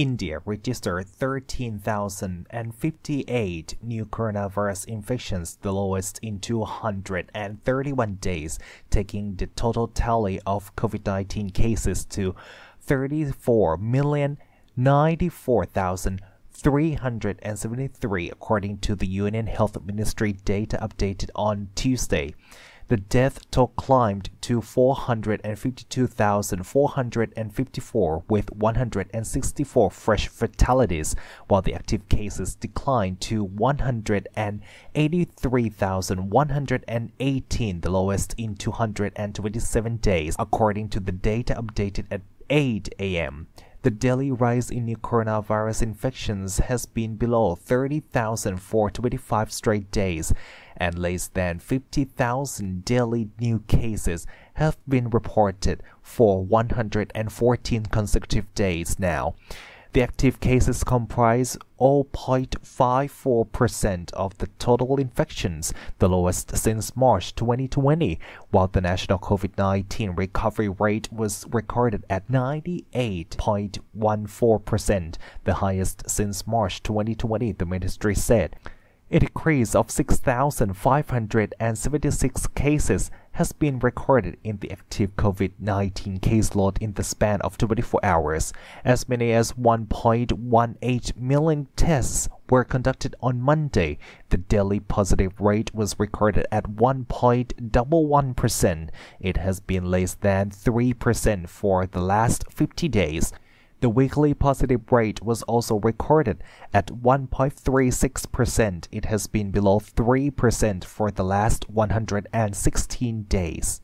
India registered 13,058 new coronavirus infections, the lowest in 231 days, taking the total tally of COVID-19 cases to 34,094,373, according to the Union Health Ministry data updated on Tuesday. The death toll climbed to 452,454 with 164 fresh fatalities, while the active cases declined to 183,118, the lowest in 227 days, according to the data updated at 8 a.m. The daily rise in new coronavirus infections has been below 30,000 for 25 straight days, and less than 50,000 daily new cases have been reported for 114 consecutive days now. The active cases comprise 0.54% of the total infections, the lowest since March 2020, while the national COVID-19 recovery rate was recorded at 98.14%, the highest since March 2020, the ministry said. A decrease of 6,576 cases has been recorded in the active COVID-19 caseload in the span of 24 hours. As many as 1.18 million tests were conducted on Monday. The daily positive rate was recorded at 1.11%. It has been less than 3% for the last 50 days. The weekly positive rate was also recorded at 1.36%. It has been below 3% for the last 116 days.